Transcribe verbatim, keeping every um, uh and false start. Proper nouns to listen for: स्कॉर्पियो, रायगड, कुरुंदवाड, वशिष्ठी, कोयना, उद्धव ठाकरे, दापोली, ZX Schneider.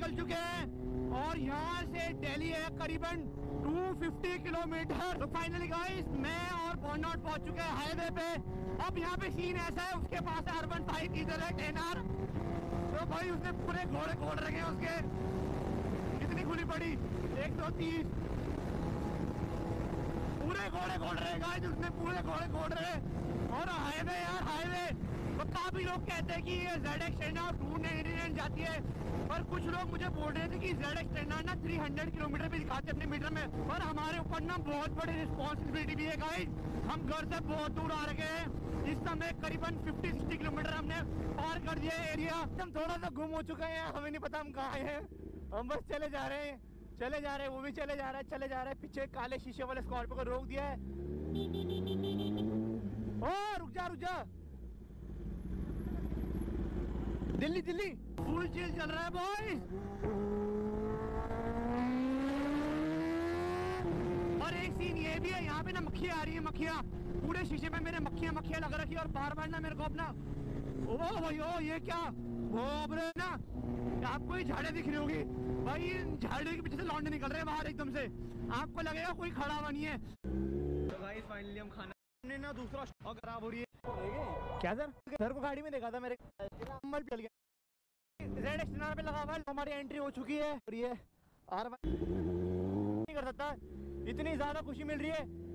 निकल चुके हैं और यहाँ से दिल्ली है करीबन दो सौ पचास किलोमीटर। तो फाइनली गाइस मैं और पॉन्नॉट पहुँच चुके हैं हाईवे पे। अब यहाँ पे सीन ऐसा है, उसके पास है अर्बन फाइव, इधर है टेनार। तो भाई उसने पूरे घोड़े घोड़ रखे उसके। कितनी खुली पड़ी, एक सौ तीस। पूरे घोड़े घोड़ रहे गाइस, उसने पूरे घोड़े घोड़ रहे। और हाईवे यार हाईवे, तो काफी लोग कहते हैं कि ये Z X Schneider दो सौ निन्यानवे जाती है, पर कुछ लोग मुझे बोल रहे थे कि Z X Schneider ना तीन सौ किलोमीटर भी दिखाते अपने मीटर में। पर हमारे ऊपर ना बहुत बड़ी रिस्पॉन्सिबिलिटी भी है गाइस। हम घर से बहुत दूर आ रखे हैं, इस समय करीबन पचास साठ किलोमीटर हमने पार कर दिया है एरिया। हम थोड़ा सा गुम हो चुके हैं, हमें नहीं पता हम कहाँ हैं। हम बस चले जा रहे हैं, चले जा रहे हैं, वो भी चले जा रहे हैं, चले जा रहे हैं। पीछे काले शीशे वाले स्कॉर्पियो को रोक दिया है। ओ रुक जा रुक जा, दिल्ली दिल्ली फुल चीज चल रहा है बॉयज। और एक सीन ये भी है, यहाँ पे ना मक्खियाँ आ रही है, मक्खियाँ पूरे शीशे पे मेरे मक्खियाँ मक्खियाँ लग रखी है। और बार बार ना मेरे को अपना ओ भाई ओ ये क्या वो अपने ना आपको ये झाड़े दिख रही होगी भाई, इन झाड़ियों के पीछे से लौंडे निकल रहे हैं बाहर एकदम से, आपको लगेगा कोई खड़ा हुआ नहीं है। तो गाइस फाइनली हम खाना हमने ना दूसरा स्टॉक खराब हो रही है। क्या सर सर को गाड़ी में देखा था मेरे नंबर चल गया। Z X Schneider पे लगा हुआ है, हमारी एंट्री हो चुकी है। और ये आर नहीं कर सकता, इतनी ज्यादा खुशी मिल रही है।